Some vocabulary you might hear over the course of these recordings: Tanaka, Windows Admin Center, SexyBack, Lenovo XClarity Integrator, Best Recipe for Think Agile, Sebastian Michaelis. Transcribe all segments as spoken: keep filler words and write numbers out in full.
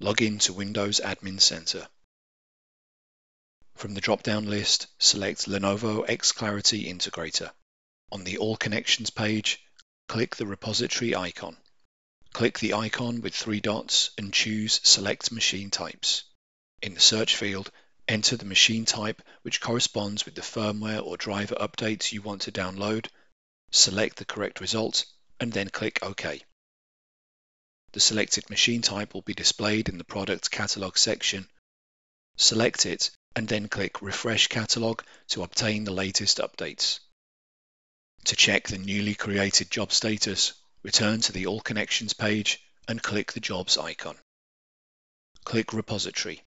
log in to Windows Admin Center. From the drop-down list, select Lenovo XClarity Integrator. On the All Connections page, click the repository icon. Click the icon with three dots and choose Select Machine Types. In the search field, enter the machine type which corresponds with the firmware or driver updates you want to download, select the correct result, and then click OK. The selected machine type will be displayed in the Product Catalog section. Select it and then click Refresh Catalog to obtain the latest updates. To check the newly created job status, return to the All Connections page and click the Jobs icon. Click Repository.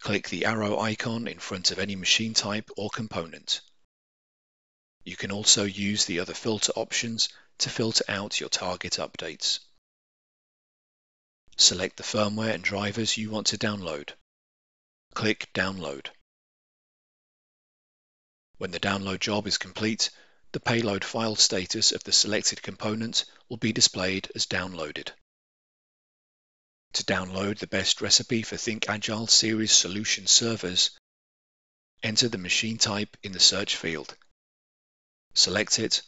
Click the arrow icon in front of any machine type or component. You can also use the other filter options to filter out your target updates. Select the firmware and drivers you want to download. Click Download. When the download job is complete, the payload file status of the selected component will be displayed as downloaded. To download the Best Recipe for Think Agile series solution servers, enter the machine type in the search field. Select it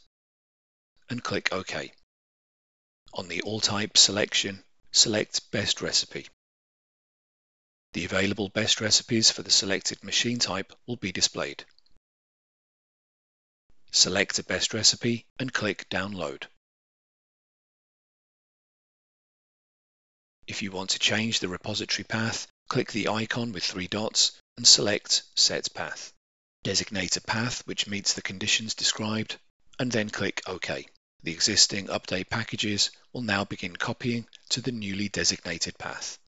and click OK. On the All Type selection, select Best Recipe. The available best recipes for the selected machine type will be displayed. Select a best recipe and click Download. If you want to change the repository path, click the icon with three dots and select Set Path. Designate a path which meets the conditions described and then click OK. The existing update packages will now begin copying to the newly designated path.